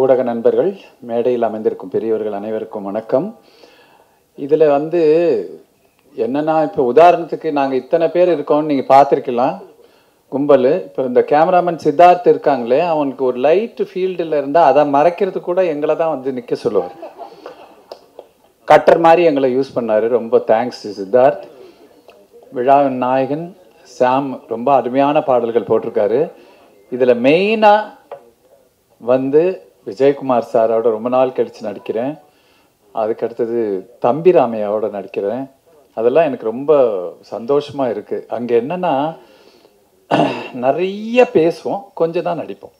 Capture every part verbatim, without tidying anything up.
ஊடக நண்பர்கள், மேடையில் அமைந்திருக்கும் பெரியவர்கள் அனைவருக்கும் வணக்கம். இதில் வந்து என்னன்னா, இப்போ உதாரணத்துக்கு நாங்கள் இத்தனை பேர் இருக்கோம்னு நீங்கள் பார்த்துருக்கலாம் கும்பல். இப்போ இந்த கேமராமேன் சித்தார்த் இருக்காங்களே, அவனுக்கு ஒரு லைட் ஃபீல்டில் இருந்தால் அதை மறைக்கிறதுக்கு கூட எங்களை தான் வந்து நிற்க சொல்லுவார். கட்டர் மாதிரி எங்களை யூஸ் பண்ணார். ரொம்ப தேங்க்ஸ் சித்தார்த். விழாவின் நாயகன் சாம் ரொம்ப அருமையான பாடல்கள் போட்டிருக்காரு. இதில் மெயினாக வந்து விஜயகுமார் சாரோட ரொம்ப நாள் கழித்து நடிக்கிறேன். அதுக்கடுத்தது தம்பி ராமையாவோட நடிக்கிறேன். அதெல்லாம் எனக்கு ரொம்ப சந்தோஷமாக இருக்குது. அங்கே என்னென்னா, நிறைய பேசுவோம், கொஞ்சம் தான் நடிப்போம்.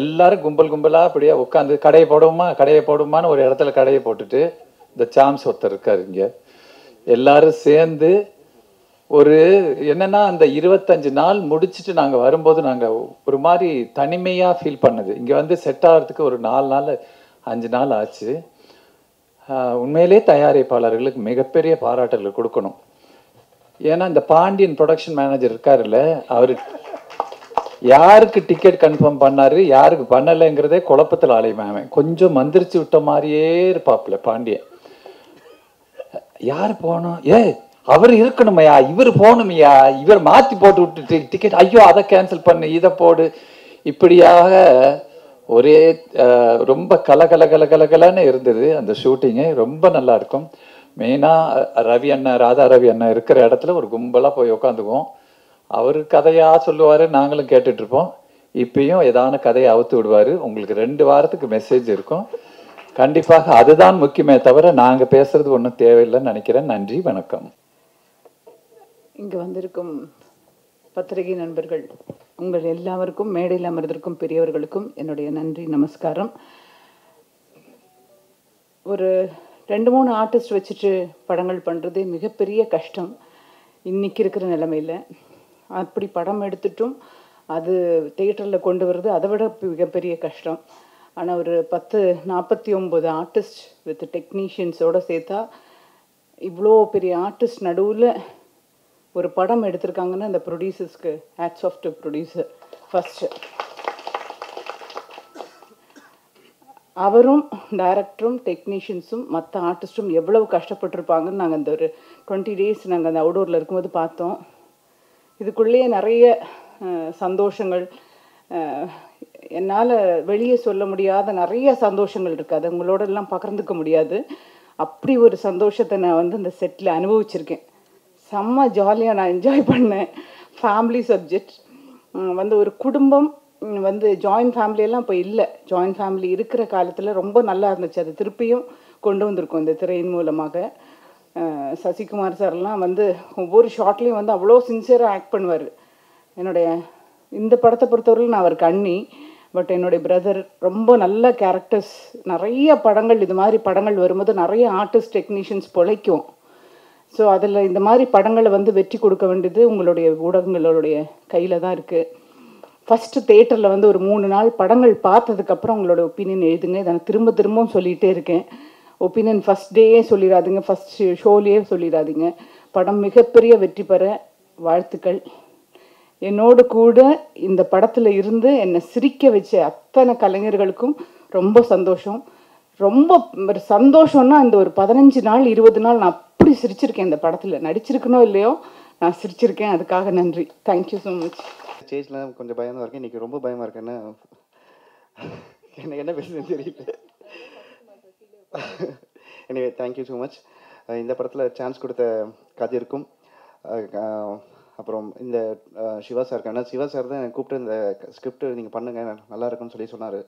எல்லோரும் கும்பல் கும்பலாக அப்படியே உட்காந்து கடையை போடுவோமா கடையை போடுமான்னு ஒரு இடத்துல கடையை போட்டுட்டு, இந்த சாம்ஸ் ஒருத்தர் இருக்கார் இங்கே, எல்லாரும் சேர்ந்து ஒரு என்னன்னா அந்த இருபத்தஞ்சு நாள் முடிச்சுட்டு நாங்கள் வரும்போது நாங்கள் ஒரு மாதிரி தனிமையாக ஃபீல் பண்ணுது. இங்கே வந்து செட் ஆகிறதுக்கு ஒரு நாலு நாள் அஞ்சு நாள் ஆச்சு. உண்மையிலே தயாரிப்பாளர்களுக்கு மிகப்பெரிய பாராட்டுகள் கொடுக்கணும். ஏன்னா இந்த பாண்டியன் ப்ரொடக்ஷன் மேனேஜர் இருக்காருல்ல, அவர் யாருக்கு டிக்கெட் கன்ஃபார்ம் பண்ணார் யாருக்கு பண்ணலைங்கிறதே குழப்பத்தில் ஆலயமாமே. கொஞ்சம் மந்திரிச்சு விட்ட மாதிரியே இருப்பாப்புல பாண்டியன். யார் போகணும், ஏ அவர் இருக்கணுமையா, இவர் போகணுமையா, இவர் மாற்றி போட்டு விட்டு டிக்கெட், ஐயோ அதை கேன்சல் பண்ணு இதை போடு, இப்படியாக ஒரே ரொம்ப கலகல கலகலகலன்னு இருந்தது அந்த ஷூட்டிங்கு. ரொம்ப நல்லா இருக்கும். மெயினாக ரவி அண்ணன், ராதா ரவி அண்ணன் இருக்கிற இடத்துல ஒரு கும்பலாக போய் உட்காந்துக்குவோம். அவர் கதையாக சொல்லுவார், நாங்களும் கேட்டுட்ருப்போம். இப்பயும் ஏதான கதையை அவுத்து விடுவார். உங்களுக்கு ரெண்டு வாரத்துக்கு மெசேஜ் இருக்கும். கண்டிப்பாக அதுதான் முக்கியமே தவிர நாங்கள் பேசுறது ஒன்றும் தேவையில்லைன்னு நினைக்கிறேன். நன்றி, வணக்கம். இங்கே வந்திருக்கும் பத்திரிகை நண்பர்கள் உங்கள் எல்லாருக்கும், மேடையில் அமர்ந்திருக்கும் பெரியவர்களுக்கும் என்னுடைய நன்றி நமஸ்காரம். ஒரு ரெண்டு மூணு ஆர்டிஸ்ட் வச்சுட்டு படங்கள் பண்ணுறது மிகப்பெரிய கஷ்டம் இன்றைக்கி இருக்கிற நிலமையில். அப்படி படம் எடுத்துட்டும் அது தியேட்டரில் கொண்டு வர்றது அதை விட மிகப்பெரிய கஷ்டம். ஆனால் ஒரு பத்து நாற்பத்தி ஒம்பது ஆர்டிஸ்ட் வித் டெக்னீஷியன்ஸோடு சேர்த்தா இவ்வளோ பெரிய ஆர்டிஸ்ட் நடுவில் ஒரு படம் எடுத்திருக்காங்கன்னா அந்த ப்ரொடியூசர்ஸ்க்கு hats off to producer. First அவரும் டைரக்டரும் டெக்னீஷியன்ஸும் மற்ற ஆர்டிஸ்ட்டும் எவ்வளவு கஷ்டப்பட்டுருப்பாங்கன்னு நாங்கள் அந்த ஒரு டுவெண்ட்டி டேஸ் நாங்கள் அந்த அவுடோரில் இருக்கும்போது பார்த்தோம். இதுக்குள்ளேயே நிறைய சந்தோஷங்கள், என்னால் வெளியே சொல்ல முடியாத நிறைய சந்தோஷங்கள் இருக்குது. அது உங்களோடலாம் பகிர்ந்துக்க முடியாது. அப்படி ஒரு சந்தோஷத்தை நான் வந்து இந்த செட்டில் அனுபவிச்சிருக்கேன். செம்ம ஜாலியாக நான் என்ஜாய் பண்ணேன். ஃபேமிலி சப்ஜெக்ட் வந்து ஒரு குடும்பம் வந்து ஜாயின்ட் ஃபேமிலியெல்லாம் இப்போ இல்லை. ஜாயின்ட் ஃபேமிலி இருக்கிற காலத்தில் ரொம்ப நல்லா இருந்துச்சு. அது திருப்பியும் கொண்டு வந்திருக்கோம் இந்த திரையின் மூலமாக. சசிகுமார் சார்லாம் வந்து ஒவ்வொரு ஷாட்லேயும் வந்து அவ்வளோ சின்சியராக ஆக்ட் பண்ணுவார். என்னுடைய இந்த படத்தை பொறுத்தவரையில் நான் அவருக்கு அண்ணி, பட் என்னுடைய பிரதர். ரொம்ப நல்ல கேரக்டர்ஸ் நிறைய படங்கள், இது மாதிரி படங்கள் வரும்போது நிறைய ஆர்டிஸ்ட் டெக்னீஷியன்ஸ் பிழைக்கும். ஸோ அதில் இந்த மாதிரி படங்களை வந்து வெற்றி கொடுக்க வேண்டியது உங்களுடைய ஊடகங்களோடைய கையில் தான் இருக்குது. ஃபஸ்ட்டு தேட்டரில் வந்து ஒரு மூணு நாள் படங்கள் பார்த்ததுக்கப்புறம் உங்களோட ஒப்பீனியன் எழுதுங்க. இதை நான் திரும்ப திரும்பவும் சொல்லிகிட்டே இருக்கேன். ஒப்பீனியன் ஃபஸ்ட் டேயே சொல்லிடாதீங்க, ஃபஸ்ட் ஷோலேயே சொல்லிடாதீங்க. படம் மிகப்பெரிய வெற்றி பெற வாழ்த்துக்கள். என்னோடு கூட இந்த படத்தில் இருந்து என்னை சிரிக்க வச்ச அத்தனை கலைஞர்களுக்கும் ரொம்ப சந்தோஷம். ரொம்ப ஒரு சந்தோஷம்னா இந்த ஒரு பதினஞ்சு நாள் இருபது நாள் நான் அப்படி சிரிச்சிருக்கேன். இந்த படத்தில் நடிச்சிருக்கனோ இல்லையோ நான் சிரிச்சிருக்கேன். அதுக்காக நன்றி. Thank you so much. ஸ்டேஜில் கொஞ்சம் பயமாக இருக்கேன். இன்றைக்கி ரொம்ப பயமாக இருக்கேன். என்ன என்ன பேசுகிறேன்னு தெரியல. எனவே தேங்க்யூ ஸோ மச். இந்த படத்தில் சான்ஸ் கொடுத்த கதிர்க்கும், அப்புறம் இந்த சிவா சாருக்கு. ஆனால் சிவா சார் தான் எனக்கு கூப்பிட்டு இந்த ஸ்கிரிப்ட் நீங்கள் பண்ணுங்கள் நல்லா இருக்குன்னு சொல்லி சொன்னார்.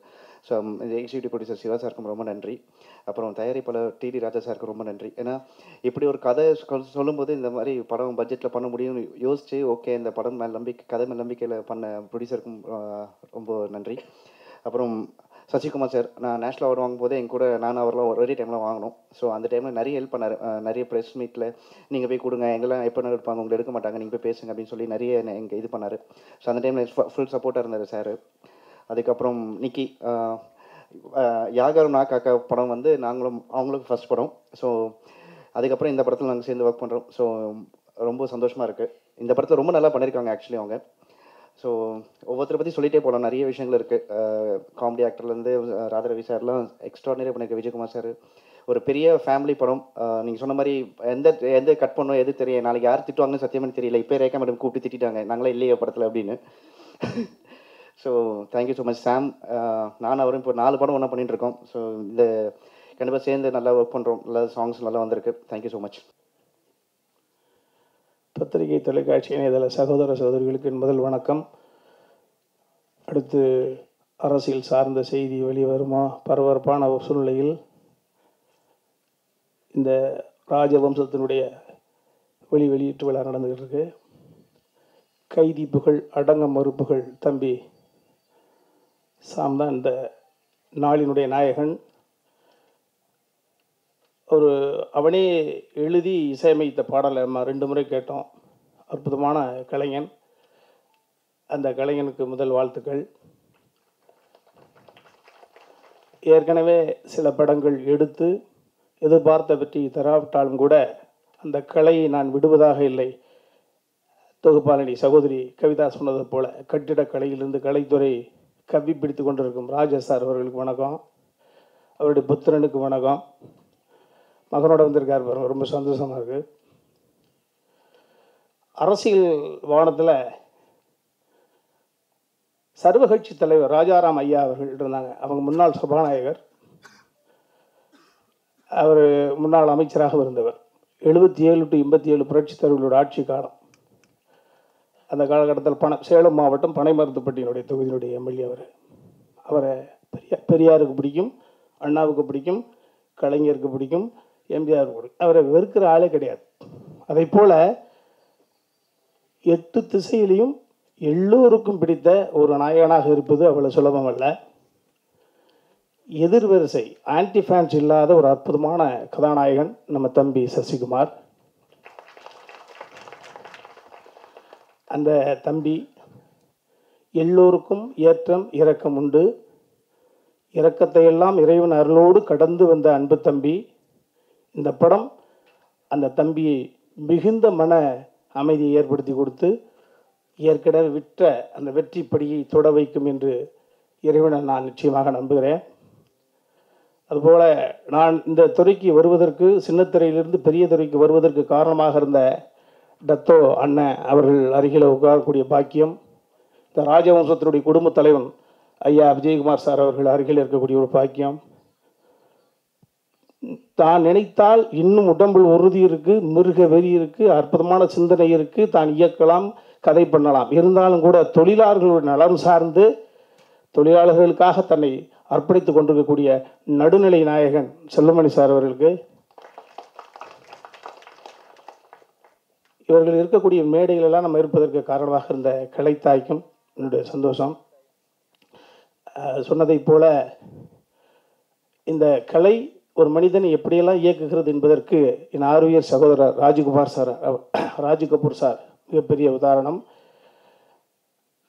ஸோ இந்த எக்ஸிக்யூட்டிவ் ப்ரொடியூசர் சிவா சாருக்கும் ரொம்ப நன்றி. அப்புறம் தயாரிப்பாளர் டிடி ராஜா சாருக்கு ரொம்ப நன்றி. ஏன்னா இப்படி ஒரு கதை சொல்லும்போது இந்த மாதிரி படம் பட்ஜெட்டில் பண்ண முடியும்னு யோசிச்சு, ஓகே இந்த படம் மேல் நம்பிக்கை கதை மேல் நம்பிக்கையில் பண்ண ப்ரொடியூசருக்கும் ரொம்ப நன்றி. அப்புறம் சசிகுமார் சார், நான் நேஷ்னல் அவார்டு வாங்கும்போது என் கூட நான் அவரெலாம் ஒரே டைமில் வாங்கினோம். ஸோ அந்த டைமில் நிறைய ஹெல்ப் பண்ணார். நிறைய ப்ரெஸ் மீட்டில் நீங்கள் போய் கொடுங்க, எங்கெல்லாம் எப்போ நேரம் இருப்பாங்க, உங்களை எடுக்க மாட்டாங்க, நீங்கள் போய் பேசுங்க அப்படின்னு சொல்லி நிறைய எங்கள் இது பண்ணார். ஸோ அந்த டைமில் ஃபுல் சப்போர்ட்டாக இருந்தார் சார். அதுக்கப்புறம் நிக்கி, யாகாரும் நான் காக்கா படம் வந்து நாங்களும் அவங்களுக்கும் ஃபஸ்ட் படம். ஸோ அதுக்கப்புறம் இந்த படத்தில் நாங்கள் சேர்ந்து ஒர்க் பண்ணுறோம். ஸோ ரொம்ப சந்தோஷமாக இருக்குது. இந்த படத்தில் ரொம்ப நல்லா பண்ணியிருக்காங்க ஆக்சுவலி அவங்க. ஸோ ஒவ்வொருத்தரை பற்றி சொல்லிகிட்டே போகலாம், நிறைய விஷயங்கள் இருக்குது. காமெடி ஆக்டர்லேருந்து ராதா ரவி சார்லாம் எக்ஸ்ட்ராடனரியாக பண்ணியிருக்க. விஜயகுமார் சார் ஒரு பெரிய ஃபேமிலி படம். நீங்கள் சொன்ன மாதிரி எந்த எந்த கட் பண்ணோம் எது தெரியும், நாளைக்கு யார் திட்டுவாங்கன்னு சத்தியமானு தெரியல. இப்போ ரேகா மேடம் கூப்பிட்டு திட்டாங்க நாங்களே இல்லையே படத்தில் அப்படின்னு. So thank you so much Sam. நான் அவரும் இப்போ நாலு படம் ஒன்றா பண்ணிட்டுருக்கோம். ஸோ இந்த கண்டிப்பாக சேர்ந்து நல்லா ஒர்க் பண்ணுறோம். நல்லா சாங்ஸ் நல்லா வந்திருக்கு. Thank you so much. பத்திரிகை தொலைக்காட்சி இணையதள சகோதர சகோதரிகளுக்கு முதல் வணக்கம். அடுத்து அரசியல் சார்ந்த செய்தி வெளிவருமா பரபரப்பான சூழ்நிலையில் இந்த ராஜவம்சத்தினுடைய வெளி வெளியீட்டு விழா நடந்துகிட்டு இருக்கு. கைதி புகழ் அடங்க மறுப்புகள் தம்பி சாம் தான் இந்த நாளினுடைய நாயகன். ஒரு அவனே எழுதி இசையமைத்த பாடலை நம்ம ரெண்டு முறை கேட்டோம். அற்புதமான கலைஞன். அந்த கலைஞனுக்கு முதல் வாழ்த்துக்கள். ஏற்கனவே சில படங்கள் எடுத்து எதிர்பார்த்த வெற்றி தராவிட்டாலும் கூட அந்த கலையை நான் விடுவதாக இல்லை. தொகுப்பாளனி சகோதரி கவிதா சொன்னது போல கட்டிடக்கலையிலிருந்து கலைத்துறை கவி பிடித்து கொண்டிருக்கும் ராஜா சார் அவர்களுக்கு வணக்கம். அவருடைய புத்திரனுக்கு வணக்கம். மகனோட வந்திருக்கார் பாருங்க, ரொம்ப சந்தோஷமாக இருக்குது. அரசியல் வானத்தில் சர்வகட்சி தலைவர் ராஜாராம் ஐயா அவர்கள் இருந்தாங்க. அவங்க முன்னாள் சபாநாயகர், அவர் முன்னாள் அமைச்சராக இருந்தவர். எழுபத்தி ஏழு டு எண்பத்தி ஏழு புரட்சித் தலைவர்களோட ஆட்சி காலம். அந்த காலகட்டத்தில் பண சேலம் மாவட்டம் பனைமருத்துப்பட்டியினுடைய தொகுதியினுடைய எம்எல்ஏ அவர். அவரை பெரியார் பெரியாருக்கு பிடிக்கும், அண்ணாவுக்கு பிடிக்கும், கலைஞருக்கு பிடிக்கும், எம்ஜிஆருக்கு பிடிக்கும். அவரை வெறுக்கிற ஆளே கிடையாது. அதே போல் எட்டு திசையிலையும் எல்லோருக்கும் பிடித்த ஒரு நாயகனாக இருப்பது அவ்வளோ சுலபம் அல்ல. எதிர்வரிசை ஆன்டி ஃபேன்ஸ் இல்லாத ஒரு அற்புதமான கதாநாயகன் நம்ம தம்பி சசிகுமார். அந்த தம்பி எல்லோருக்கும் ஏற்றம் இரக்கம் உண்டு. இரக்கத்தை எல்லாம் இறைவன் அருளோடு கடந்து வந்த அன்பு தம்பி. இந்த படம் அந்த தம்பியை மிகுந்த மன அமைதியை ஏற்படுத்தி கொடுத்து ஏற்கனவே விற்ற அந்த வெற்றி படியை தொட வைக்கும் என்று இறைவனை நான் நிச்சயமாக நம்புகிறேன். அதுபோல் நான் இந்த துறைக்கு வருவதற்கு, சின்னத்திரையிலிருந்து பெரிய துறைக்கு வருவதற்கு காரணமாக இருந்த டத்தோ அண்ணன் அவர்கள் அருகில் உட்காரக்கூடிய பாக்கியம், இந்த ராஜவம்சத்தினுடைய குடும்ப தலைவன் ஐயா விஜயகுமார் சார் அவர்கள் அருகில் இருக்கக்கூடிய ஒரு பாக்கியம், தான் நினைத்தால் இன்னும் உடம்பில் உறுதி இருக்குது, மிருக வெறி இருக்குது, அற்புதமான சிந்தனை இருக்குது, தான் இயக்கலாம், கதை பண்ணலாம், இருந்தாலும் கூட தொழிலாளர்களோட நலம் சார்ந்து தொழிலாளர்களுக்காக தன்னை அர்ப்பணித்து கொண்டிருக்கக்கூடிய நடுநிலை நாயகன் செல்லமணி சார் அவர்களுக்கு, இவர்கள் இருக்கக்கூடிய மேடைகளெல்லாம் நம்ம இருப்பதற்கு காரணமாக இருந்த கலைத்தாய்க்கும் என்னுடைய சந்தோஷம். சொன்னதைப் போல இந்த கலை ஒரு மனிதனை எப்படியெல்லாம் இயக்குகிறது என்பதற்கு என் ஆர்வியர் சகோதரர் ராஜ்குமார் சார் ராஜ்கபூர் சார் மிகப்பெரிய உதாரணம்.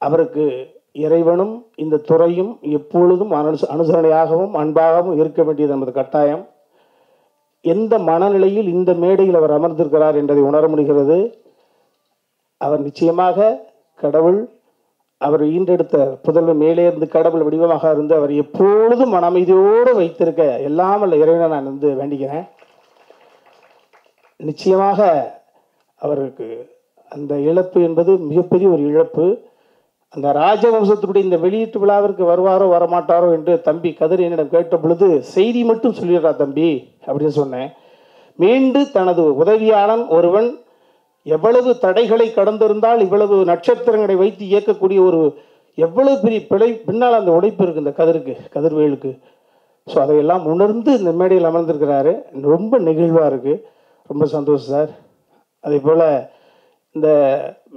அவருக்கு இறைவனும் இந்த துறையும் எப்பொழுதும் அனு அனுசரணையாகவும் அன்பாகவும் இருக்க வேண்டியது நமது கட்டாயம். எந்த மனநிலையில் இந்த மேடையில் அவர் அமர்ந்திருக்கிறார் என்பதை உணர முடிகிறது. அவர் நிச்சயமாக கடவுள், அவர் ஈண்டெடுத்த புதல்வ மேலே இருந்து கடவுள் வடிவமாக இருந்து அவர் எப்பொழுதும் மன அமைதியோடு வைத்திருக்க எல்லாம் அல்ல இறைவனை நான் வந்து வேண்டிக்கிறேன். நிச்சயமாக அவருக்கு அந்த இழப்பு என்பது மிகப்பெரிய ஒரு இழப்பு. அந்த ராஜவம்சத்துடைய இந்த வெளியீட்டு விழாவிற்கு வருவாரோ வரமாட்டாரோ என்று தம்பி கதிர் என்னிடம் கேட்ட பொழுது செய்தி மட்டும் சொல்லிடுறா தம்பி அப்படின்னு சொன்னேன். மீண்டு தனது உதவியாளன் ஒருவன் எவ்வளவு தடைகளை கடந்திருந்தால் இவ்வளவு நட்சத்திரங்களை வைத்து இயக்கக்கூடிய ஒரு எவ்வளவு பெரிய பிழை பின்னால் அந்த உழைப்பு இருக்குது இந்த கதிருக்கு, கதிர்வேலுக்கு. ஸோ அதையெல்லாம் உணர்ந்து இந்த மேடையில் அமர்ந்திருக்கிறாரு. ரொம்ப நெகிழ்வாக இருக்குது. ரொம்ப சந்தோஷம் சார். அதே போல் இந்த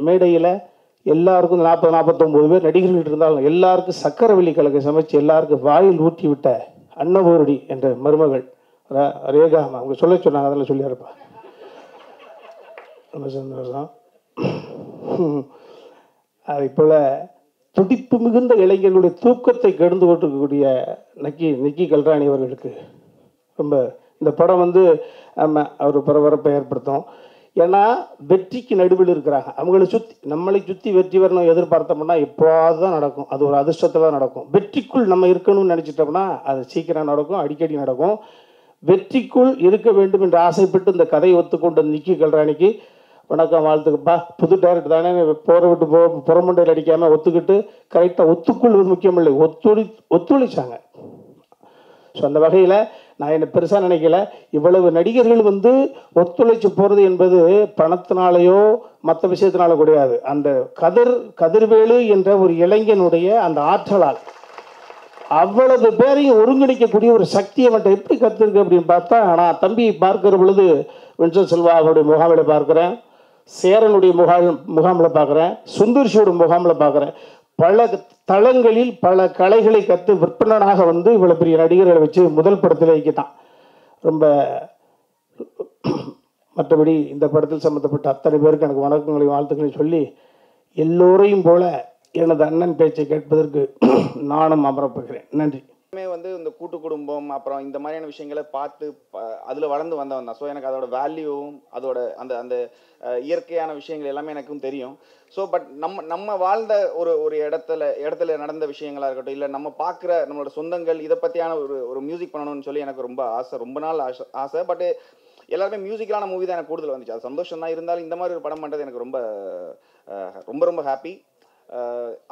மேடையில் எல்லாருக்கும் நாற்பது நாற்பத்தொம்போது பேர் நடிகர்கள் இருந்தாலும் எல்லாருக்கும் சக்கரவள்ளி கலக்கை சமைச்சு எல்லாருக்கும் வாயில் ஊட்டி விட்ட அன்னபூரணி என்ற மருமகள் ரேகா அவங்க சொல்ல சொன்னாங்க, அதெல்லாம் சொல்லியிருப்பா. ரொம்ப சந்தோஷம். அதே போல் துடிப்பு மிகுந்த இளைஞர்களுடைய தூக்கத்தை கெடுந்து கொண்டிருக்கக்கூடிய நிக்கி நிக்கி கல்ராணி அவர்களுக்கு ரொம்ப இந்த படம் வந்து நம்ம ஒரு பரபரப்பை ஏற்படுத்தும். ஏன்னா வெற்றிக்கு நடுவில் இருக்கிறாங்க. அவங்களை சுற்றி நம்மளை சுற்றி வெற்றி வரணும் எதிர்பார்த்தோம்னா எப்போது தான் நடக்கும், அது ஒரு அதிர்ஷ்டத்தில் தான் நடக்கும். வெற்றிக்குள் நம்ம இருக்கணும்னு நினச்சிட்டோம்னா அது சீக்கிரம் நடக்கும், அடிக்கடி நடக்கும். வெற்றிக்குள் இருக்க வேண்டும் என்று ஆசைப்பட்டு இந்த கதையை ஒத்துக்கொண்டு நிக்கி கல்ராணிக்கு வணக்கம், வாழ்த்துக்கப்பா. புது டைரக்டர் தானே, போற விட்டு போ புறமண்டையில் அடிக்காமல் ஒத்துக்கிட்டு கரெக்டாக ஒத்துக்கொள்வது முக்கியம் இல்லை, ஒத்துழை ஒத்துழைச்சாங்க. ஸோ அந்த வகையில் நான் என்ன பெருசாக நினைக்கல. இவ்வளவு நடிகர்கள் வந்து ஒத்துழைச்சி போகிறது என்பது பணத்தினாலேயோ மற்ற விஷயத்தினாலோ கிடையாது. அந்த கதிர் கதிர்வேலு என்ற ஒரு இளைஞனுடைய அந்த ஆற்றலால் அவ்வளவு பேரையும் ஒருங்கிணைக்கக்கூடிய ஒரு சக்தியை மட்டும் எப்படி கற்றுருக்கு அப்படின்னு பார்த்தா, நான் தம்பி பார்க்குற பொழுது வின்சன் செல்வா அவருடைய முகாமில் பார்க்குறேன், சேரனுடைய முகா முகாமில் பார்க்குறேன், சுந்தர்ஷியோட முகாமில் பார்க்குறேன். பல தளங்களில் பல கலைகளை கற்று விற்பனனாக வந்து இவ்வளோ பெரிய நடிகர்களை வச்சு முதல் படத்தில் வைக்கிட்டான். ரொம்ப மற்றபடி இந்த படத்தில் சம்மந்தப்பட்ட அத்தனை பேருக்கு எனக்கு வணக்கங்களையும் வாழ்த்துக்களையும் சொல்லி, எல்லோரையும் போல எனது அண்ணன் பேச்சை கேட்பதற்கு நானும் அமரப்படுகிறேன். நன்றி. வந்து இந்த கூட்டு குடும்பம் அப்புறம் இந்த மாதிரியான விஷயங்களை பார்த்து அதில் வளர்ந்து வந்தவன் தான். ஸோ எனக்கு அதோட வேல்யூவும் அதோட அந்த அந்த இயற்கையான விஷயங்கள் எல்லாமே எனக்கும் தெரியும். ஸோ பட் நம்ம நம்ம வாழ்ந்த ஒரு ஒரு இடத்துல இடத்துல நடந்த விஷயங்களாக இருக்கட்டும், இல்லை நம்ம பார்க்குற நம்மளோட சொந்தங்கள், இதை பற்றியான ஒரு ஒரு மியூசிக் பண்ணணும்னு சொல்லி எனக்கு ரொம்ப ஆசை, ரொம்ப நாள் ஆசை ஆசை பட்டு எல்லாருமே மியூசிக்கலான மூவி தான் எனக்கு கூடுதல் வந்துச்சு. அது சந்தோஷம் தான். இருந்தாலும் இந்த மாதிரி ஒரு படம் பண்ணுறது எனக்கு ரொம்ப ரொம்ப ரொம்ப ஹாப்பி.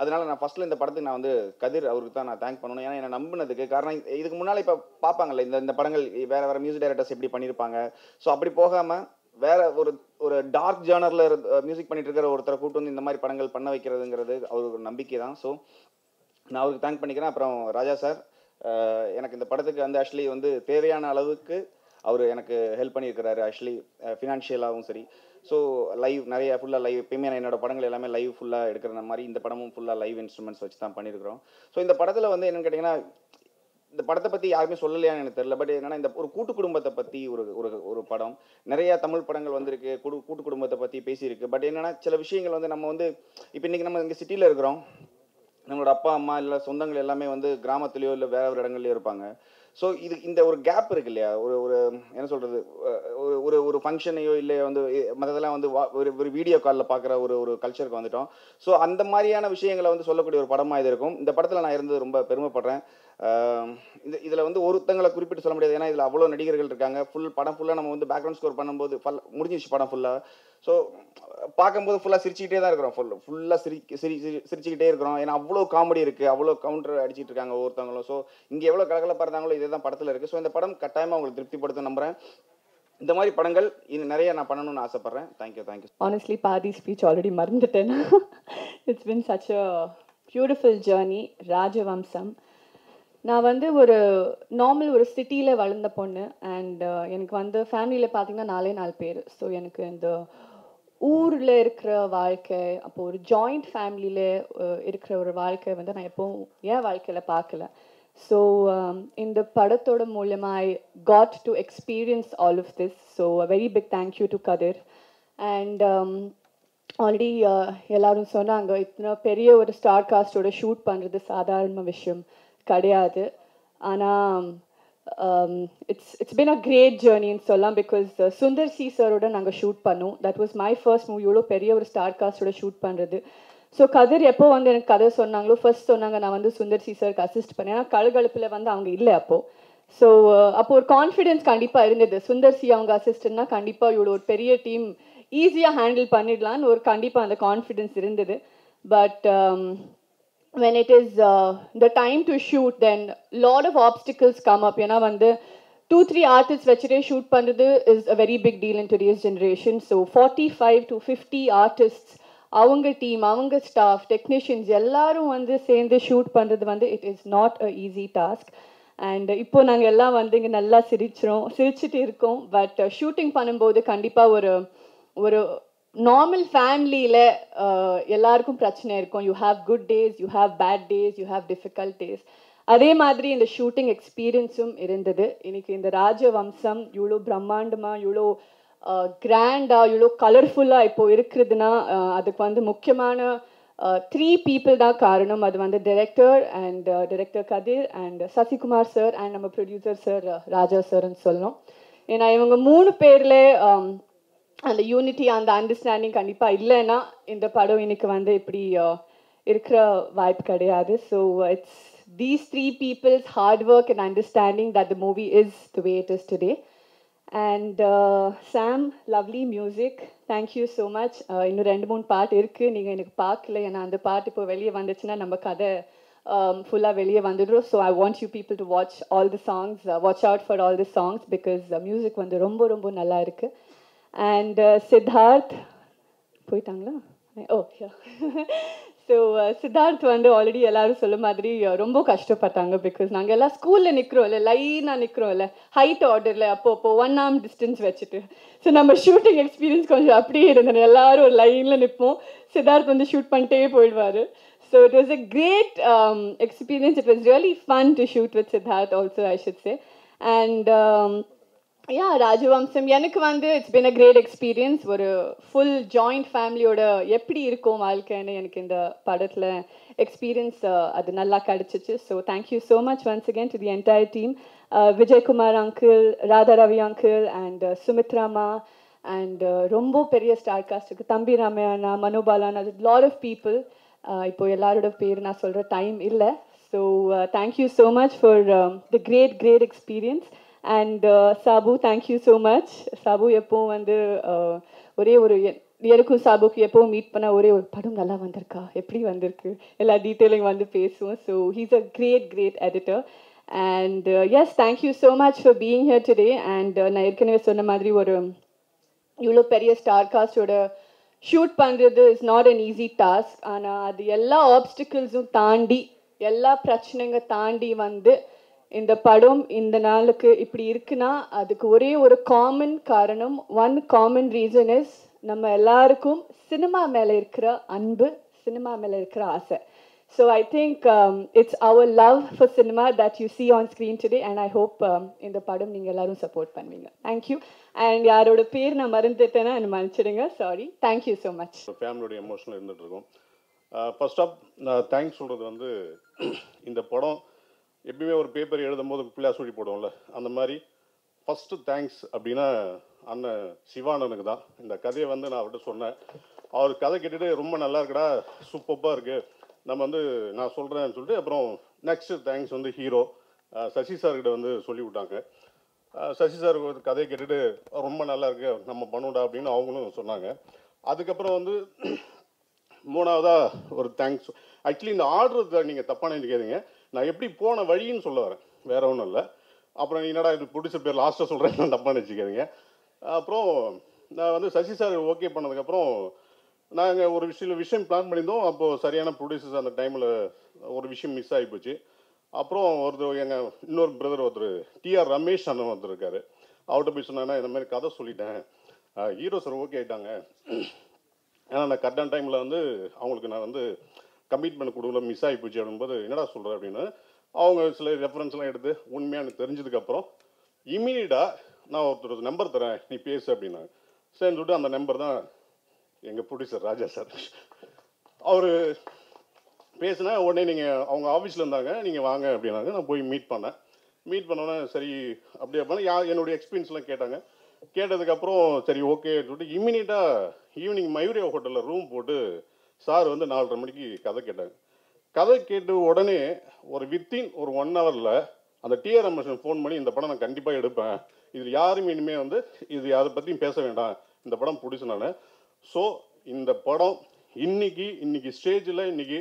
அதனால நான் ஃபர்ஸ்ட்டில் இந்த படத்துக்கு நான் வந்து கதிர் அவருக்கு தான் நான் தேங்க் பண்ணணும். ஏன்னா என்னை நம்பினதுக்கு காரணம், இதுக்கு முன்னால் இப்போ பார்ப்பாங்கல்ல இந்த இந்த படங்கள் வேறு வேறு மியூசிக் டைரக்டர்ஸ் எப்படி பண்ணியிருப்பாங்க. ஸோ அப்படி போகாமல் வேறு ஒரு ஒரு டார்க் ஜானரில் மியூசிக் பண்ணிட்டு இருக்கிற ஒருத்தரை கூப்பிட்டு வந்து இந்த மாதிரி படங்கள் பண்ண வைக்கிறதுங்கிறது அவருக்கு நம்பிக்கை தான். ஸோ நான் அவருக்கு தேங்க் பண்ணிக்கிறேன். அப்புறம் ராஜா சார் எனக்கு இந்த படத்துக்கு வந்து ஆக்சுவலி வந்து தேவையான அளவுக்கு அவர் எனக்கு ஹெல்ப் பண்ணியிருக்கிறாரு, ஆக்சுவலி ஃபினான்ஷியலாகவும் சரி. ஸோ லைவ் நிறைய ஃபுல்லாக லைவ், எப்பயுமே நான் என்னோடய படங்கள் எல்லாமே லைவ் ஃபுல்லாக எடுக்கிற மாதிரி இந்த படமும் ஃபுல்லாக லைவ் இன்ஸ்ட்ருமெண்ட்ஸ் வச்சு தான் பண்ணியிருக்கிறோம். ஸோ இந்த படத்தில் வந்து என்னென்னு கேட்டிங்கன்னா, இந்த படத்தை பற்றி யாருமே சொல்லலையான்னு எனக்கு தெரியல. பட் என்னென்னா இந்த ஒரு கூட்டு குடும்பத்தை பற்றி ஒரு ஒரு படம், நிறையா தமிழ் படங்கள் வந்திருக்கு கூடு கூட்டு குடும்பத்தை பற்றி பேசியிருக்கு. பட் என்னென்னா சில விஷயங்கள் வந்து நம்ம வந்து இப்போ இன்றைக்கி நம்ம இங்கே சிட்டியில் இருக்கிறோம், நம்மளோட அப்பா அம்மா இல்லை சொந்தங்கள் எல்லாமே வந்து கிராமத்துலேயோ இல்லை வேற ஒரு இடங்கள்லையோ இருப்பாங்க. ஸோ இது இந்த ஒரு கேப் இருக்குது இல்லையா, ஒரு ஒரு என்ன சொல்கிறது, ஒரு ஒரு ஃபங்க்ஷனையோ இல்லை வந்து மற்றதெல்லாம் வந்து ஒரு ஒரு வீடியோ காலில் பார்க்குற ஒரு ஒரு கல்ச்சருக்கு வந்துட்டோம். ஸோ அந்த மாதிரியான விஷயங்களை வந்து சொல்லக்கூடிய ஒரு படமாக இது இருக்கும். இந்த படத்தில் நான் இருந்து ரொம்ப பெருமைப்படுறேன். இந்த இதில் வந்து ஒருத்தங்களை குறிப்பிட்டு சொல்ல முடியாது, ஏன்னா இதில் அவ்வளோ நடிகர்கள் இருக்காங்க. ஃபுல் படம் ஃபுல்லாக நம்ம வந்து பேக்ரவுண்ட் ஸ்கோர் பண்ணும்போது ஃபல் முடிஞ்சிச்சு படம் ஃபுல்லாக. ஸோ பார்க்கும்போது ஃபுல்லாக சிரிச்சுக்கிட்டே தான் இருக்கிறோம், ஃபுல் ஃபுல்லாக சிரி சிரி சிரிச்சுக்கிட்டே இருக்கிறோம். ஏன்னா அவ்வளோ காமெடி இருக்குது, அவ்வளோ கவுண்டர் அடிச்சுட்டு இருக்காங்க ஒவ்வொருத்தவங்களும். ஸோ இங்கே எவ்வளோ கலகலப்பாக இருந்தாங்களோ இதே தான் படத்தில் இருக்குது. ஸோ இந்த படம் கட்டாயமாக உங்களுக்கு திருப்திப்படுத்த நம்புகிறேன். இந்த மாதிரி படங்கள் இன்னும் நிறைய நான் பண்ணணும்னு ஆசைப்பட்றேன். Thank you thank you. ஆனஸ்ட்லி பாதி ஸ்பீச் ஆல்ரெடி மறந்துட்டேன். It's been such a beautiful journey. Rajavamsam, நான் வந்து ஒரு நார்மல் ஒரு சிட்டியில் வளர்ந்த பொண்ணு. அண்ட் எனக்கு வந்து ஃபேமிலியில் பார்த்திங்கன்னா நாலே நாலு பேர். ஸோ எனக்கு இந்த ஊரில் இருக்கிற வாழ்க்கை, அப்போது ஒரு ஜாயிண்ட் ஃபேமிலியில் இருக்கிற ஒரு வாழ்க்கை வந்து நான் எப்போவும் என் வாழ்க்கையில் பார்க்கல. ஸோ இந்த படத்தோட மூலமாக I got to experience all of this. So a very big thank you to Kathir. And already எல்லோரும் சொன்னாங்க, இத்தனை பெரிய ஒரு ஸ்டார் காஸ்டோட ஷூட் பண்ணுறது சாதாரண விஷயம் கிடையாது. ஆனால் it's it's been a great ஜேர்னின்னு சொல்லலாம். பிகாஸ் சுந்தர் சி சரோட நாங்கள் ஷூட் பண்ணோம். That was my first movie, எவ்வளோ பெரிய ஒரு ஸ்டார் காஸ்டோட ஷூட் பண்ணுறது. ஸோ கதிர் எப்போ வந்து எனக்கு கதை சொன்னாங்களோ, ஃபர்ஸ்ட் சொன்னாங்க நான் வந்து சுந்தர் சி சருக்கு அசிஸ்ட் பண்ணேன். ஆனால் கழுகழுப்பில் வந்து அவங்க இல்லை அப்போது. ஸோ அப்போது ஒரு கான்ஃபிடென்ஸ் கண்டிப்பாக இருந்தது, சுந்தர் சி அவங்க அசிஸ்டன்ட்னா கண்டிப்பாக இவ்வளோ ஒரு பெரிய டீம் ஈஸியாக ஹேண்டில் பண்ணிடலான்னு ஒரு கண்டிப்பாக அந்த கான்ஃபிடென்ஸ் இருந்தது. But when it is uh, the time to shoot, then lot of obstacles come up. Yena vandu two three artists vechire shoot pandrathu is a very big deal in today's generation. So forty-five to fifty artists, avanga team, avanga staff, technicians ellarum vandu send shoot pandrathu vandu it is not a easy task. And ipo nanga ella vandu inga nalla sirichirom sirichittu irukom. But uh, shooting panumbodhu kandipa oru oru normal ஃபேமிலியில் எல்லாருக்கும் பிரச்சனை இருக்கும். You have good days, you have bad days, you have difficult days. அதே மாதிரி இந்த shooting எக்ஸ்பீரியன்ஸும் இருந்தது. இன்றைக்கி இந்த ராஜவம்சம் இவ்வளோ பிரம்மாண்டமாக, இவ்வளோ கிராண்டாக, இவ்வளோ கலர்ஃபுல்லாக இப்போது இருக்கிறதுனா அதுக்கு வந்து முக்கியமான த்ரீ பீப்புள் தான் காரணம். அது வந்து director and director Kathir and Sasikumar sir and நம்ம ப்ரொடியூசர் சார் ராஜா சார்ன்னு சொல்லணும். ஏன்னா இவங்க மூணு பேரில் அந்த யூனிட்டி அந்த அண்டர்ஸ்டாண்டிங் கண்டிப்பாக இல்லைன்னா இந்த படம் இன்னைக்கு வந்து இப்படி இருக்கிற வாய்ப்பு கிடையாது. So it's these three people's hard work and understanding that the movie is the way it is today. And Sam, lovely music, thank you so much. இன்னும் ரெண்டு மூணு பாட்டு இருக்குது, நீங்கள் எனக்கு பார்க்கல, ஏன்னா அந்த பாட்டு இப்போ வெளியே வந்துச்சுன்னா நம்ம கதை ஃபுல்லாக வெளியே வந்துடுறோம். So I want you people to watch all the songs, watch out for all the songs, because music வந்து ரொம்ப ரொம்ப நல்லா இருக்குது. அண்ட் சித்தார்த் போயிட்டாங்களா? ஓகே. ஸோ சித்தார்த் வந்து ஆல்ரெடி எல்லோரும் சொல்ல மாதிரி ரொம்ப கஷ்டப்பட்டாங்க, பிகாஸ் நாங்கள் எல்லாம் ஸ்கூலில் நிற்கிறோம் இல்லை, லைனாக நிற்கிறோம் இல்லை, ஹைட் ஆர்டரில் அப்போ அப்போ ஒன் ஆர்ம் டிஸ்டன்ஸ் வச்சுட்டு. ஸோ நம்ம ஷூட்டிங் எக்ஸ்பீரியன்ஸ் கொஞ்சம் அப்படியே இருந்தது, எல்லோரும் ஒரு லைனில் நிற்போம், சித்தார்த் வந்து ஷூட் பண்ணிட்டே போயிடுவார். So it was a great experience, it was really fun to shoot with Siddharth also I should say. And yeah, Rajavamsam எனக்கு வந்து it's been a great experience. ஒரு ஃபுல் ஜாயிண்ட் ஃபேமிலியோட எப்படி இருக்கும் வாழ்க்கைன்னு எனக்கு இந்த படத்தில் எக்ஸ்பீரியன்ஸ் அது நல்லா கிடச்சிச்சு. So thank you so much once again to the entire team, Vijay Kumar uncle, Radha Ravi uncle அண்ட் சுமித்ராமா அண்ட் ரொம்ப பெரிய ஸ்டார் காஸ்ட் இருக்குது, தம்பி ராமையானா, மனோபாலானா, லாட் ஆஃப் பீப்புள். இப்போது எல்லாரோட பேர் நான் சொல்கிற டைம் இல்லை. So thank you so much for the great great experience. And Sabu, thank you so much. Sabu எப்பவும் வந்து ஒரே ஒரு எனக்கும் சாபுக்கு எப்பவும் மீட் பண்ண ஒரே ஒரு படம் நல்லா வந்திருக்கா, எப்படி வந்திருக்கு, எல்லா டீட்டெயிலையும் வந்து பேசுவோம். So he's a great great editor. And yes, thank you so much for being here today. And நான் ஏற்கனவே சொன்ன மாதிரி ஒரு இவ்வளோ பெரிய ஸ்டார் காஸ்டோட ஷூட் பண்ணுறது is not an easy task. ஆனால் அது எல்லா ஆப்ஸ்டிக்கிள்ஸும் தாண்டி எல்லா பிரச்சனைங்க தாண்டி வந்து இந்த படம் இந்த நாளுக்கு இப்படி இருக்குன்னா அதுக்கு ஒரே ஒரு காமன் காரணம், ஒன் காமன் ரீசன் இஸ் நம்ம எல்லாருக்கும் சினிமா மேலே இருக்கிற அன்பு, சினிமா மேலே இருக்கிற ஆசை. So I think it's our love for cinema that you see on screen today. And I hope இந்த படம் நீங்கள் எல்லாரும் சப்போர்ட் பண்ணுவீங்க. தேங்க்யூ. அண்ட் யாரோட பேர் நான் மறந்துட்டேன்னா என்ன மன்னிச்சிடுங்க, சாரி. Thank you so much. ஃபேமிலியோட எமோஷனல் இருந்துகிட்டு இருக்கோம். ஃபர்ஸ்ட் ஆஃப் நான் தேங்க்ஸ் சொல்கிறது வந்து, இந்த படம் எப்பயுமே ஒரு பேப்பர் எழுதும் போது பிள்ளையா சொல்லி போடுவோம்ல, அந்த மாதிரி ஃபஸ்ட்டு தேங்க்ஸ் அப்படின்னா அண்ணன் சிவானனுக்கு தான். இந்த கதையை வந்து நான் அவர்கிட்ட சொன்னேன், அவர் கதை கேட்டுட்டு ரொம்ப நல்லா இருக்குடா, சூப்பராக இருக்குது, நம்ம வந்து நான் சொல்கிறேன்னு சொல்லிட்டு அப்புறம் நெக்ஸ்ட்டு தேங்க்ஸ் வந்து ஹீரோ சசி சார்கிட்ட வந்து சொல்லிவிட்டாங்க. சசி சாருக்கு கதையை கேட்டுட்டு ரொம்ப நல்லா இருக்கு, நம்ம பண்ணுடா அப்படின்னு அவங்களும் சொன்னாங்க. அதுக்கப்புறம் வந்து மூணாவதாக ஒரு தேங்க்ஸ், ஆக்சுவலி இந்த ஆர்டர் நீங்கள் தப்பான கேட்குறீங்க, நான் எப்படி போன வழின்னு சொல்ல வரேன், வேற ஒன்றும் இல்லை. அப்புறம் என்னடா இது பிடிச்ச பேர் லாஸ்ட்டாக சொல்கிறேன், நான் தப்பாக நினச்சிக்காதீங்க. அப்புறம் நான் வந்து சசி சார் ஓகே பண்ணதுக்கப்புறம் நாங்கள் ஒரு விஷயம் விஷயம் பிளான் பண்ணியிருந்தோம், அப்போது சரியான ப்ரொடியூசர்ஸ் அந்த டைமில் ஒரு விஷயம் மிஸ் ஆகி போச்சு. அப்புறம் ஒருத்தர் எங்கள் இன்னொரு பிரதர் ஒருத்தர் டிஆர் ரமேஷ் அண்ணன் ஒருத்தர் இருக்கார், அவர்கிட்ட போய் சொன்னாங்கன்னா இந்த மாதிரி கதை சொல்லிட்டேன், ஹீரோ சார் ஓகே ஆகிட்டாங்க, ஏன்னா நான் கரெக்டான டைமில் வந்து அவங்களுக்கு நான் வந்து கமிட்மெண்ட் கொடுக்கல, மிஸ் ஆகி போச்சு அப்படின்போது என்னடா சொல்கிறேன் அப்படின்னு அவங்க சில ரெஃபரன்ஸ்லாம் எடுத்து உண்மையாக தெரிஞ்சதுக்கப்புறம் இமீடியட்டாக நான் ஒருத்தர் நம்பர் தரேன் நீ பேசு அப்படின்னா சரின்னு சொல்லிட்டு அந்த நம்பர் தான் எங்கள் ப்ரொடியூசர் ராஜா சார். அவர் பேசுனா உடனே நீங்கள் அவங்க ஆஃபீஸில் இருந்தாங்க, நீங்கள் வாங்க அப்படின்னாங்க. நான் போய் மீட் பண்ணேன், மீட் பண்ணோன்னே சரி அப்படியே பண்ண யார் என்னுடைய எக்ஸ்பீரியன்ஸ்லாம் கேட்டாங்க. கேட்டதுக்கப்புறம் சரி ஓகே சொல்லிட்டு இமீடியட்டாக ஈவினிங் மயூரியா ஹோட்டலில் ரூம் போட்டு சார் வந்து நாலரை மணிக்கு கதை கேட்டாங்க. கதை கேட்டு உடனே ஒரு வித்தின் ஒரு ஒன் ஹவரில் அந்த டிஆர் ரமேஷன் ஃபோன் பண்ணி இந்த படம் நான் கண்டிப்பாக எடுப்பேன், இது யாரும் இனிமேல் வந்து இது அதை பற்றியும் பேச வேண்டாம், இந்த படம் பிடிச்சினானு. ஸோ இந்த படம் இன்னைக்கு இன்னைக்கு ஸ்டேஜில் இன்னைக்கு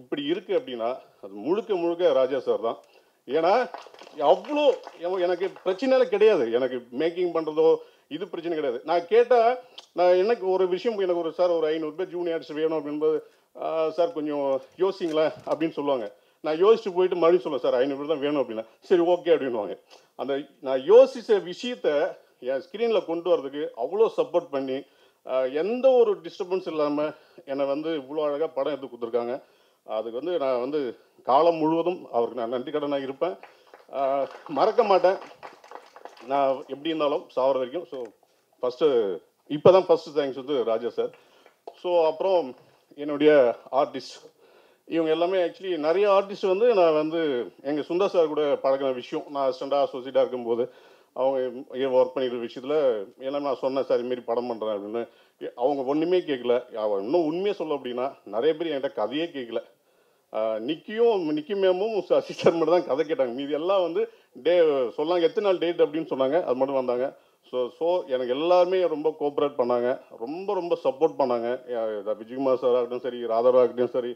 இப்படி இருக்குது அப்படின்னா அது முழுக்க முழுக்க ராஜா சார் தான். ஏன்னா அவ்வளோ எனக்கு பிரச்சனைலாம் கிடையாது, எனக்கு மேக்கிங் பண்ணுறதோ இது பிரச்சனை கிடையாது. நான் கேட்டால் நான் எனக்கு ஒரு விஷயம் எனக்கு ஒரு சார் ஒரு ஐநூறு பேர் ஜூனியர்ஸ் வேணும் அப்படின்போது சார் கொஞ்சம் யோசிங்களேன் அப்படின்னு சொல்லுவாங்க. நான் யோசிச்சுட்டு போயிட்டு மறுபடியும் சொல்லுவேன் சார் ஐநூறு பேர் தான் வேணும் அப்படின்னா சரி ஓகே அப்படின்வாங்க. அந்த நான் யோசித்த விஷயத்த என் ஸ்க்ரீனில் கொண்டு வரதுக்கு அவ்வளோ சப்போர்ட் பண்ணி எந்த ஒரு டிஸ்டர்பன்ஸ் இல்லாமல் என்னை வந்து இவ்வளோ அழகாக படம் எடுத்து கொடுத்துருக்காங்க. அதுக்கு வந்து நான் வந்து காலம் முழுவதும் அவருக்கு நான் நன்றி கடனாக இருப்பேன், மறக்க மாட்டேன் நான் எப்படி இருந்தாலும் சாவர வரைக்கும். ஸோ ஃபஸ்ட்டு இப்போ தான் ஃபஸ்ட்டு தேங்க்ஸ் வந்து ராஜா சார். ஸோ அப்புறம் என்னுடைய ஆர்டிஸ்ட் இவங்க எல்லாமே ஆக்சுவலி நிறைய ஆர்டிஸ்ட் வந்து நான் வந்து எங்கள் சுந்தர் சார் கூட பழகின விஷயம், நான் அசிஸ்டண்டாக அசோசியேட்டாக இருக்கும்போது அவங்க ஏன் ஒர்க் பண்ணிக்கிற விஷயத்தில் எல்லாமே நான் சொன்னேன் சார் இதுமாரி படம் பண்ணுறேன் அப்படின்னு. அவங்க ஒன்றுமே கேட்கல. இன்னும் உண்மையாக சொல்ல அப்படின்னா நிறைய பேர் என்கிட்ட கதையே கேட்கல. நிக்கியும் நிக்கி மேமும் சசி சர்மன் தான் கதை கேட்டாங்க. மீது எல்லாம் வந்து டே சொன்னாங்க எத்தனை நாள் டேட் அப்படின்னு சொன்னாங்க, அது மட்டும் வந்தாங்க. ஸோ ஸோ எனக்கு எல்லாருமே ரொம்ப கோஆப்ரேட் பண்ணாங்க, ரொம்ப ரொம்ப சப்போர்ட் பண்ணாங்க. விஜயகுமார் சார் ஆகட்டும் சரி, ராதாரா ஆகட்டும் சரி,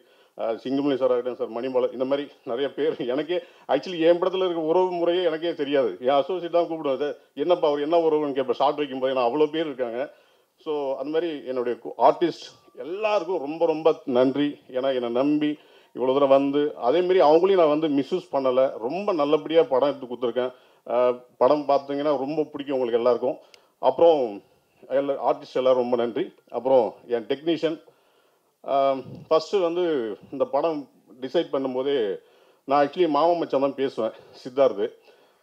சிங்கமணி சார் ஆகட்டும் சார், மணிமலை, இந்த மாதிரி நிறைய பேர். எனக்கே ஆக்சுவலி என் படத்தில் இருக்க உறவு முறையே எனக்கே தெரியாது. என் அசோசியேட் தான் கூப்பிடுவேன் சார் என்னப்பா அவர் என்ன உறவுன்னு கேட்பேன் ஷார்ட் வைக்கும்போது. ஏன்னா அவ்வளோ பேர் இருக்காங்க. ஸோ அந்த மாதிரி என்னுடைய ஆர்டிஸ்ட் எல்லாருக்கும் ரொம்ப ரொம்ப நன்றி. ஏன்னா என்னை நம்பி இவ்வளோ தூரம் வந்து அதேமாரி அவங்களையும் நான் வந்து மிஸ்யூஸ் பண்ணலை. ரொம்ப நல்லபடியாக படம் எடுத்து கொடுத்துருக்கேன். படம் பார்த்தீங்கன்னா ரொம்ப பிடிக்கும் உங்களுக்கு எல்லாருக்கும். அப்புறம் எல்லா ஆர்டிஸ்ட் எல்லோரும் ரொம்ப நன்றி. அப்புறம் என் டெக்னீஷியன் ஃபஸ்ட்டு வந்து இந்த படம் டிசைட் பண்ணும்போதே நான் ஆக்சுவலி மாமா மச்சான் தான் பேசுவேன். சித்தார்த்து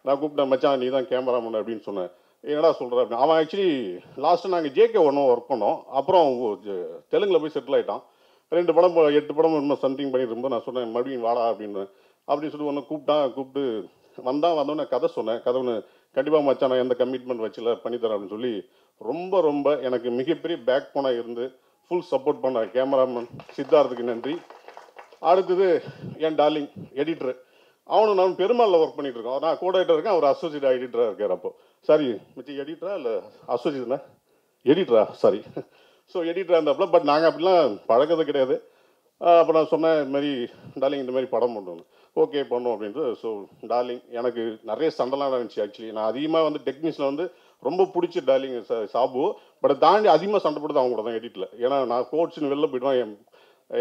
நான் கூப்பிட்டேன், மச்சான் நீ தான் கேமராமேன் அப்படின்னு சொன்னேன். என்னடா சொல்கிறேன் அப்படின்னு. அவன் ஆக்சுவலி லாஸ்ட்டு நாங்கள் ஜேகே ஒன்றும் ஒர்க் பண்ணோம், அப்புறம் தெலுங்கில் போய் செட்டில் ஆகிட்டான். ரெண்டு படம் எட்டு படம் இன்னும் சம்திங் பண்ணிட்டு இருந்தோம். நான் சொன்னேன் மறுபடியும் வாடா அப்படின்னு அப்படின்னு சொல்லி ஒன்று கூப்பிட்டான். கூப்பிட்டு வந்தான். வந்தோடனே நான் கதை சொன்னேன். கதை ஒன்று கண்டிப்பாக மச்சான் நான் எந்த கமிட்மெண்ட் வச்சுல பண்ணித்தரேன் அப்படின்னு சொல்லி ரொம்ப ரொம்ப எனக்கு மிகப்பெரிய பேக் போனாக இருந்து ஃபுல் சப்போர்ட் பண்ண கேமராமேன் சித்தார்த்துக்கு நன்றி. அடுத்தது என் டார்லிங் எடிட்ரு, அவனு நான் பெருமாளில் ஒர்க் பண்ணிகிட்டு இருக்கோம். நான் கூட எடிட்டர் இருக்கேன், அவர் அசோசியேட் எடிட்டராக இருக்கார். அப்போ சாரி மிச்சம் எடிட்டரா இல்லை அசோசியேட்னா எடிட்டரா சாரி. ஸோ எடிட்டராக இருந்தாப்புல பட் நாங்கள் அப்படிலாம் பழக்கது கிடையாது. அப்போ நான் சொன்னேன் இதுமாதிரி டார்லிங் இந்த மாதிரி படம் பண்ணுவோம், ஓகே பண்ணுவோம் அப்படின்ட்டு. ஸோ டார்லிங் எனக்கு நிறைய சண்டைலாம் நடந்துச்சு. ஆக்சுவலி நான் அதிகமாக வந்து டெக்னீஷியனில் வந்து ரொம்ப பிடிச்ச டார்லிங் சா சாபு பட் தாண்டி அதிகமாக சண்டை போடுறது அவங்க கூட தான் எடிட்டில். ஏன்னா நான் கோட்ஸ்னு வெளில போய்ட்டோம். என்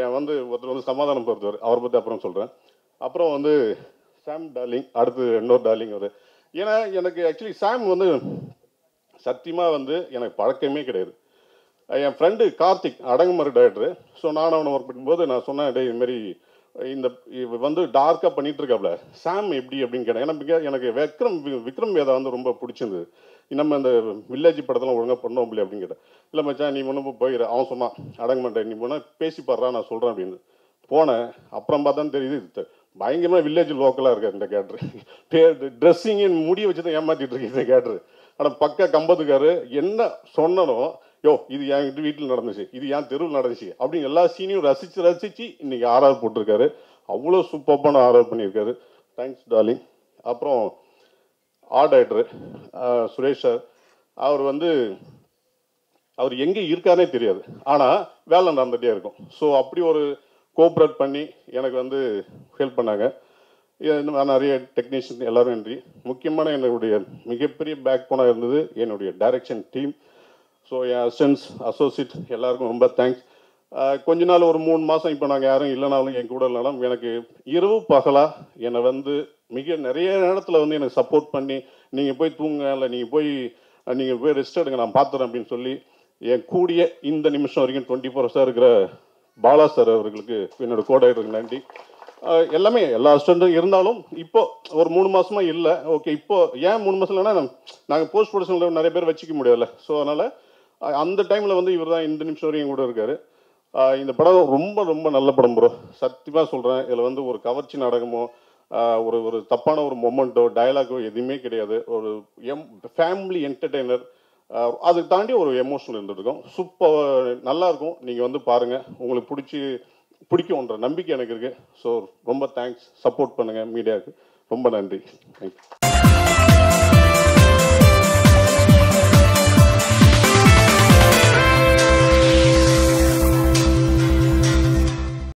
என் வந்து ஒருத்தர் வந்து சமாதானம் பொறுத்தவர், அவரை பற்றி அப்புறம் சொல்கிறேன். அப்புறம் வந்து சாம் டார்லிங், அடுத்து இன்னொரு டார்லிங் அவர். ஏன்னா எனக்கு ஆக்சுவலி சாம் வந்து சத்தியமாக வந்து எனக்கு பழக்கமே கிடையாது. என் ஃப்ரெண்டு கார்த்திக் அடங்குமாரி டைரக்டரு. ஸோ நான் அவனை ஒர்க் பண்ணும்போது நான் சொன்னேன் டே இதுமாரி இந்த வந்து டார்க்காக பண்ணிகிட்டு இருக்காப்புல சாம் எப்படி அப்படின்னு கேட்டேன். ஏன்னா எனக்கு விக்ரம் விக்ரம் வேதா வந்து ரொம்ப பிடிச்சிருந்தது. நம்ம இந்த வில்லேஜ் படத்தெல்லாம் ஒழுங்காக பண்ணோம் அப்படி அப்படின்னு கேட்டேன். இல்லை மச்சான் நீ ஒன்று போயிடு, அவன் சொன்னான் அடங்குமாரி நீ போனால் பேசிப்பாடுறா நான் சொல்கிறேன் அப்படின்னு போனேன். அப்புறம் பார்த்தான்னு தெரியுது பயங்கரமாக வில்லேஜ் லோக்கலாக இருக்காது இந்த கேட்ரு. பேர் ட்ரெஸ்ஸிங்கின் முடிய வச்சு தான் ஏமாற்றிட்டு இருக்கு இந்த கேட்ரு. ஆனால் பக்கா கம்பத்துக்காரு என்ன சொன்னனோ யோ இது என் வீட்டில் நடந்துச்சு, இது என் தெருவில் நடந்துச்சு அப்படின்னு எல்லா சீனியும் ரசித்து ரசித்து இன்றைக்கி ஆர்ஆர் போட்டிருக்காரு. அவ்வளோ சூப்பரான ஆர்ஆர் பண்ணியிருக்காரு. Thanks darling. அப்புறம் ஆர்ட் ஆக்டரு சுரேஷ் சார், அவர் வந்து அவர் எங்கே இருக்காருனே தெரியாது, ஆனால் வேலை நடந்துகிட்டே இருக்கும். ஸோ அப்படி ஒரு கோஆப்ரேட் பண்ணி எனக்கு வந்து ஹெல்ப் பண்ணாங்க. நான் நிறைய டெக்னீஷியன் எல்லோரும் நன்றி. முக்கியமான என்னுடைய மிகப்பெரிய பேக் போனாக இருந்தது என்னுடைய டைரக்ஷன் டீம். ஸோ என் அசிஸ்டன்ஸ் அசோசியேட் எல்லாருக்கும் ரொம்ப தேங்க்ஸ். கொஞ்ச நாள் ஒரு மூணு மாதம் இப்போ நாங்கள் யாரும் இல்லைனாலும் என் கூட இல்லைனாலும் எனக்கு இரவு பகலாக என்னை வந்து மிக நிறைய நேரத்தில் வந்து எனக்கு சப்போர்ட் பண்ணி நீங்கள் போய் தூங்க இல்லை நீங்கள் போய் நீங்கள் போய் ரெஸ்ட் எடுங்க நான் பார்த்துறேன் அப்படின்னு சொல்லி என் கூடிய இந்த நிமிஷம் வரைக்கும் டுவெண்ட்டி ஃபோர் ஹவர்ஸாக இருக்கிற பாலா சார் அவர்களுக்கு என்னோடய கோடாயிருக்கு நன்றி. எல்லாமே எல்லா அசிஸ்டண்ட்டும் இருந்தாலும் இப்போது ஒரு மூணு மாதமாக இல்லை. ஓகே இப்போது ஏன் மூணு மாதம் இல்லைன்னா நாங்கள் போஸ்ட் ப்ரொடக்ஷனில் நிறைய பேர் வச்சுக்க முடியாதுல்ல. ஸோ அதனால் அந்த டைமில் வந்து இவர் தான் இந்த நிமிஷம் வரையும் கூட இருக்கார். இந்த படம் ரொம்ப ரொம்ப நல்ல படம் ப்ரோ, சத்தியமாக சொல்கிறேன். இதில் வந்து ஒரு கவர்ச்சி நாடகமோ ஒரு ஒரு தப்பான ஒரு மொமெண்ட்டோ டயலாகோ எதுவுமே கிடையாது. ஒரு எம் ஃபேமிலி என்டர்டெய்னர், அதை தாண்டி ஒரு எமோஷனல் இருந்துகிட்ருக்கோம். சூப்பர் நல்லாயிருக்கும். நீங்கள் வந்து பாருங்கள், உங்களுக்கு பிடிச்சி பிடிக்கும்ன்ற நம்பிக்கை எனக்கு இருக்குது. ஸோ ரொம்ப தேங்க்ஸ், சப்போர்ட் பண்ணுங்கள் மீடியாவுக்கு. ரொம்ப நன்றி, தேங்க்யூ.